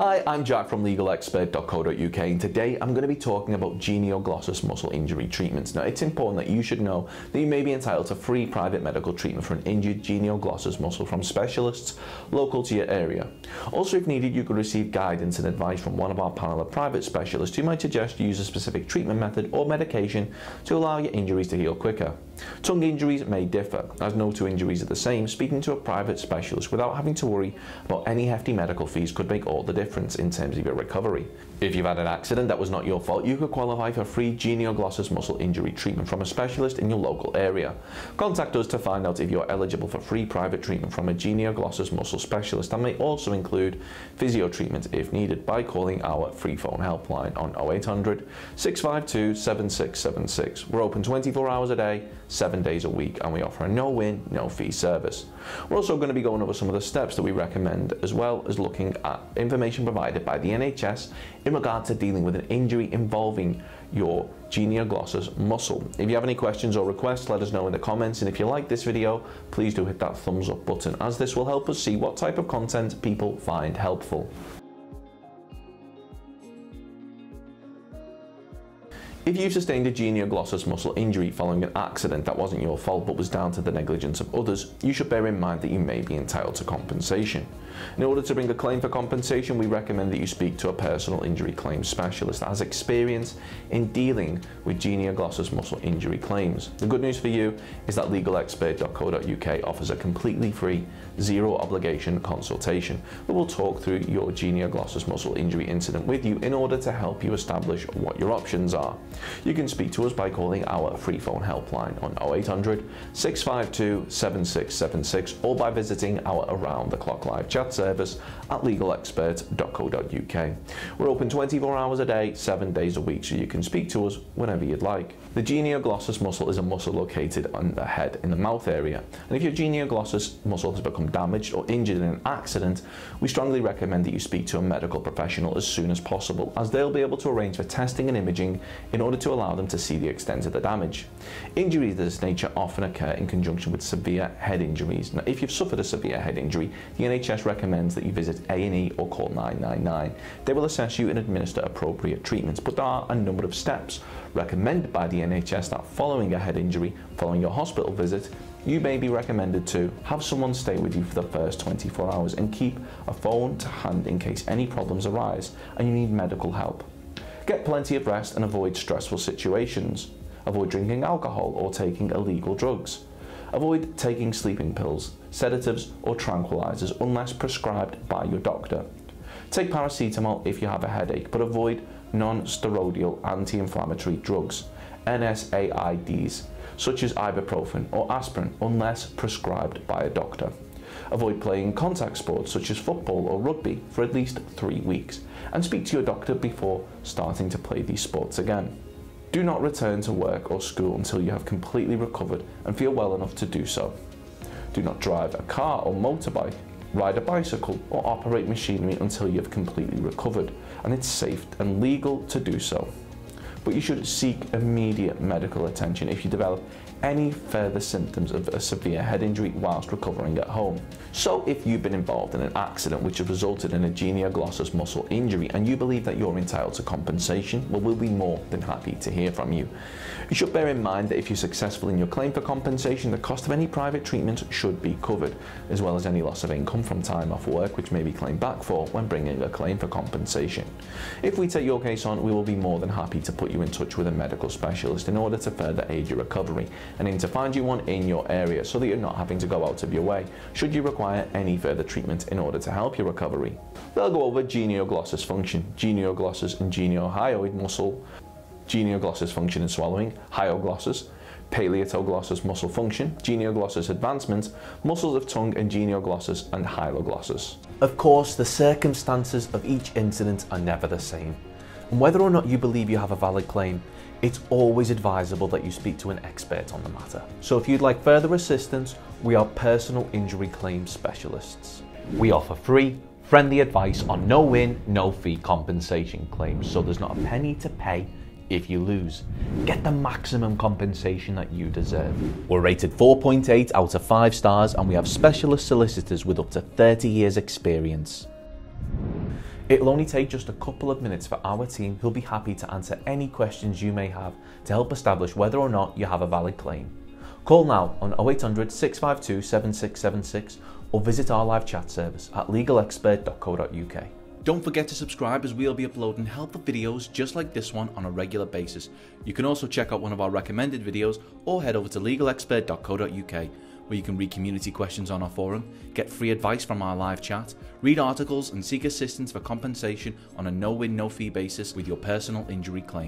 Hi, I'm Jack from LegalExpert.co.uk, and today I'm going to be talking about genioglossus muscle injury treatments. Now, it's important that you should know that you may be entitled to free private medical treatment for an injured genioglossus muscle from specialists local to your area. Also, if needed, you could receive guidance and advice from one of our panel of private specialists who might suggest you use a specific treatment method or medication to allow your injuries to heal quicker. Tongue injuries may differ, as no two injuries are the same. Speaking to a private specialist without having to worry about any hefty medical fees could make all the difference in terms of your recovery. If you've had an accident that was not your fault, you could qualify for free genioglossus muscle injury treatment from a specialist in your local area. Contact us to find out if you're eligible for free private treatment from a genioglossus muscle specialist and may also include physio treatment if needed by calling our free phone helpline on 0800 652 7676. We're open 24 hours a day, 7 days a week, and we offer a no-win, no-fee service. We're also going to be going over some of the steps that we recommend, as well as looking at information provided by the NHS in regard to dealing with an injury involving your genioglossus muscle. If you have any questions or requests, let us know in the comments, and if you like this video, please do hit that thumbs up button, as this will help us see what type of content people find helpful. If you've sustained a genioglossus muscle injury following an accident that wasn't your fault but was down to the negligence of others, you should bear in mind that you may be entitled to compensation. In order to bring a claim for compensation, we recommend that you speak to a personal injury claims specialist that has experience in dealing with genioglossus muscle injury claims. The good news for you is that legalexpert.co.uk offers a completely free, zero-obligation consultation that will talk through your genioglossus muscle injury incident with you in order to help you establish what your options are. You can speak to us by calling our free phone helpline on 0800 652 7676 or by visiting our Around the Clock live chat service at legalexpert.co.uk. We're open 24 hours a day, 7 days a week, so you can speak to us whenever you'd like. The genioglossus muscle is a muscle located on the head in the mouth area, and if your genioglossus muscle has become damaged or injured in an accident, we strongly recommend that you speak to a medical professional as soon as possible, as they'll be able to arrange for testing and imaging in order to allow them to see the extent of the damage. Injuries of this nature often occur in conjunction with severe head injuries. Now, if you've suffered a severe head injury, the NHS recommends that you visit A&E or call 999. They will assess you and administer appropriate treatments, but there are a number of steps recommended by the NHS that following a head injury, following your hospital visit, you may be recommended to have someone stay with you for the first 24 hours and keep a phone to hand in case any problems arise and you need medical help. Get plenty of rest and avoid stressful situations. Avoid drinking alcohol or taking illegal drugs. Avoid taking sleeping pills, sedatives or tranquilizers unless prescribed by your doctor. Take paracetamol if you have a headache, but avoid non-steroidal anti-inflammatory drugs, NSAIDs, such as ibuprofen or aspirin unless prescribed by a doctor. Avoid playing contact sports such as football or rugby for at least 3 weeks, and speak to your doctor before starting to play these sports again. Do not return to work or school until you have completely recovered and feel well enough to do so. Do not drive a car or motorbike, ride a bicycle or operate machinery until you have completely recovered and it's safe and legal to do so. But you should seek immediate medical attention if you develop any further symptoms of a severe head injury whilst recovering at home. So if you've been involved in an accident which has resulted in a genioglossus muscle injury and you believe that you're entitled to compensation, well, we'll be more than happy to hear from you. You should bear in mind that if you're successful in your claim for compensation, the cost of any private treatment should be covered, as well as any loss of income from time off work which may be claimed back for when bringing a claim for compensation. If we take your case on, we will be more than happy to put you in touch with a medical specialist in order to further aid your recovery and aim to find you one in your area so that you're not having to go out of your way should you require any further treatment in order to help your recovery. They'll go over genioglossus function, genioglossus and geniohyoid muscle, genioglossus function and swallowing, hyoglossus, palatoglossus muscle function, genioglossus advancement, muscles of tongue and genioglossus and hyoglossus. Of course, the circumstances of each incident are never the same. And whether or not you believe you have a valid claim, it's always advisable that you speak to an expert on the matter. So if you'd like further assistance, we are personal injury claim specialists. We offer free, friendly advice on no-win, no-fee compensation claims, so there's not a penny to pay if you lose. Get the maximum compensation that you deserve. We're rated 4.8 out of 5 stars and we have specialist solicitors with up to 30 years experience. It'll only take just a couple of minutes for our team who'll be happy to answer any questions you may have to help establish whether or not you have a valid claim. Call now on 0800 652 7676 or visit our live chat service at LegalExpert.co.uk. Don't forget to subscribe, as we'll be uploading helpful videos just like this one on a regular basis. You can also check out one of our recommended videos or head over to LegalExpert.co.uk, where you can read community questions on our forum, get free advice from our live chat, read articles and seek assistance for compensation on a no-win, no-fee basis with your personal injury claim.